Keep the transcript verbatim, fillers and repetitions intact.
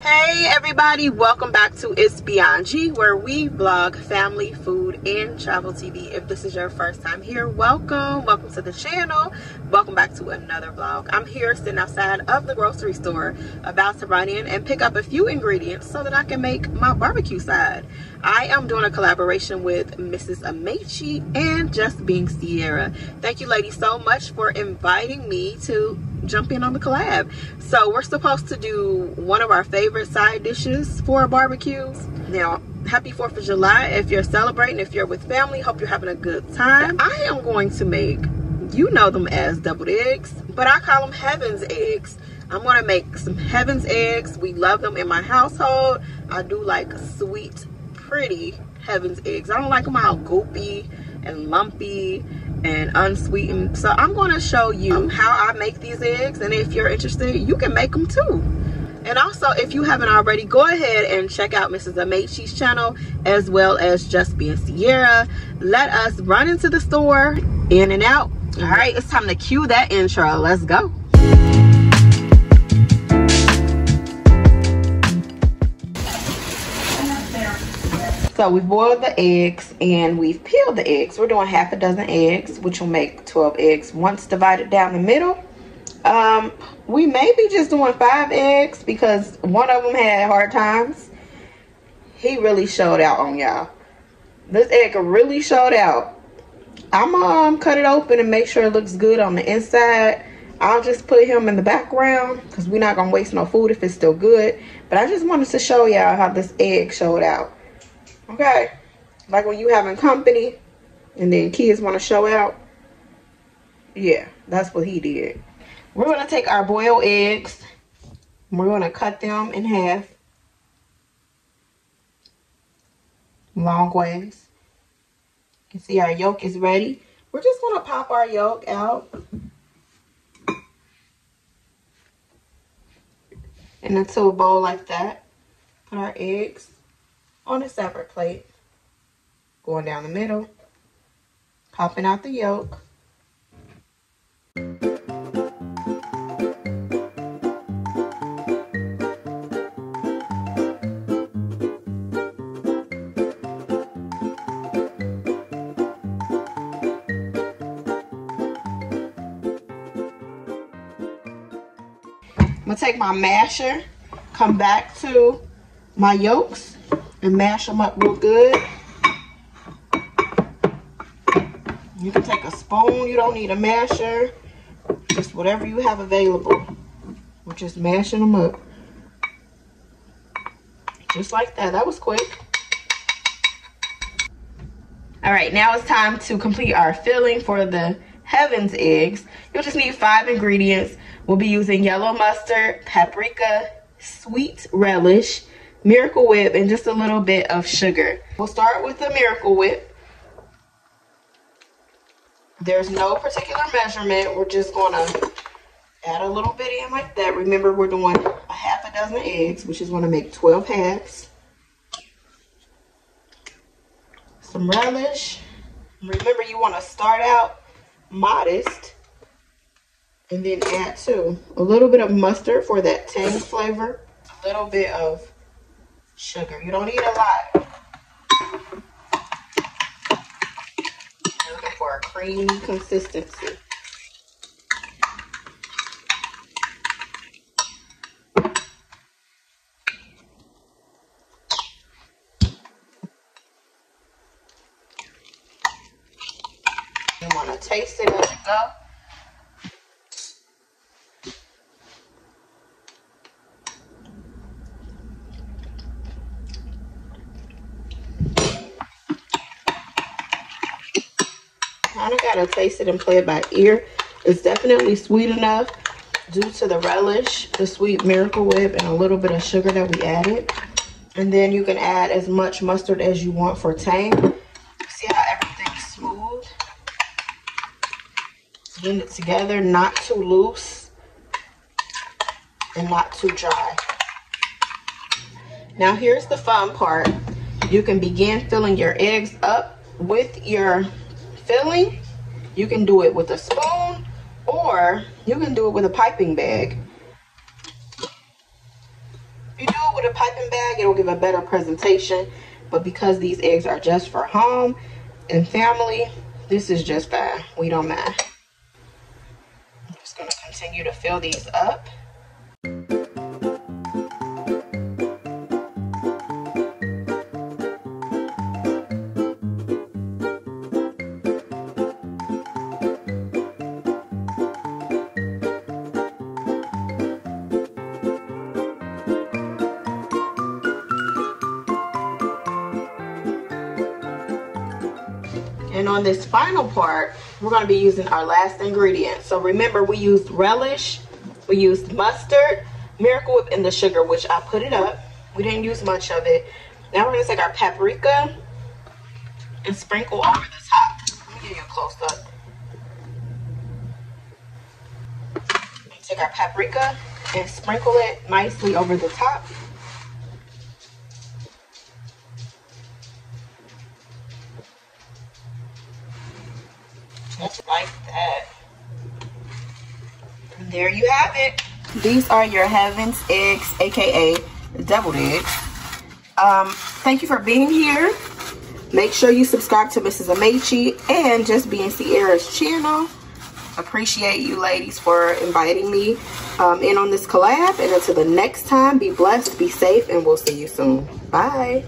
Hey everybody, welcome back to It's Beyond G, where we vlog family, food, and travel T V. If this is your first time here, welcome welcome to the channel. Welcome back to another vlog. I'm here sitting outside of the grocery store, about to run in and pick up a few ingredients so that I can make my barbecue side. I am doing a collaboration with Missus Amaechi and Just Being Sierra. Thank you ladies so much for inviting me to jump in on the collab. So we're supposed to do one of our favorite side dishes for barbecues. Now, happy fourth of July if you're celebrating, if you're with family, hope you're having a good time. I am going to make, you know them as deviled eggs, but I call them heaven's eggs. I'm gonna make some heaven's eggs. We love them in my household. I do like sweet, pretty heaven's eggs. I don't like them all goopy and lumpy and unsweetened. So I'm going to show you how I make these eggs, and if you're interested you can make them too. And also, if you haven't already, go ahead and check out Missus Amaechi's channel as well as Just Being Sierra. Let us run into the store, in and out. All right, it's time to cue that intro. Let's go. So we've boiled the eggs and we've peeled the eggs. We're doing half a dozen eggs, which will make twelve eggs once divided down the middle. Um, we may be just doing five eggs because one of them had hard times. He really showed out on y'all. This egg really showed out. I'm gonna um, cut it open and make sure it looks good on the inside. I'll just put him in the background because we're not gonna waste no food if it's still good. But I just wanted to show y'all how this egg showed out. Okay, like when you having company and then kids want to show out. Yeah, that's what he did. We're going to take our boiled eggs. We're going to cut them in half. Long ways. You can see our yolk is ready. We're just going to pop our yolk out. And into a bowl like that. Put our eggs on a separate plate, going down the middle, popping out the yolk. I'm gonna take my masher, come back to my yolks, and mash them up real good. You can take a spoon, you don't need a masher, just whatever you have available. We're just mashing them up. Just like that. That was quick. All right, now it's time to complete our filling for the heaven's eggs. You'll just need five ingredients. We'll be using yellow mustard, paprika, sweet relish, Miracle Whip, and just a little bit of sugar. We'll start with the Miracle Whip. There's no particular measurement. We're just gonna add a little bit in like that. Remember, we're doing a half a dozen eggs, which is gonna make twelve halves. Some relish. Remember, you wanna start out modest and then add to a little bit of mustard for that tang flavor. A little bit of sugar. You don't need a lot. You're looking for a creamy consistency. You want to taste it as you go. I gotta taste it and play it by ear. It's definitely sweet enough due to the relish, the sweet Miracle Whip, and a little bit of sugar that we added. And then you can add as much mustard as you want for tang. See how everything's smooth? Blend it together, not too loose and not too dry. Now here's the fun part. You can begin filling your eggs up with your filling. You can do it with a spoon or you can do it with a piping bag. If you do it with a piping bag, it will give a better presentation. But because these eggs are just for home and family, this is just fine. We don't mind. I'm just going to continue to fill these up. And on this final part, we're going to be using our last ingredient. So remember, we used relish, we used mustard, Miracle Whip, and the sugar, which I put it up. We didn't use much of it. Now we're going to take our paprika and sprinkle over the top. Let me give you a close up. Take our paprika and sprinkle it nicely over the top. Just like that. And there you have it. These are your Heaven's Eggs, aka deviled eggs. Um, thank you for being here. Make sure you subscribe to Missus Amaechi and Just Being Sierra's channel. Appreciate you ladies for inviting me um, in on this collab. And until the next time, be blessed, be safe, and we'll see you soon. Bye.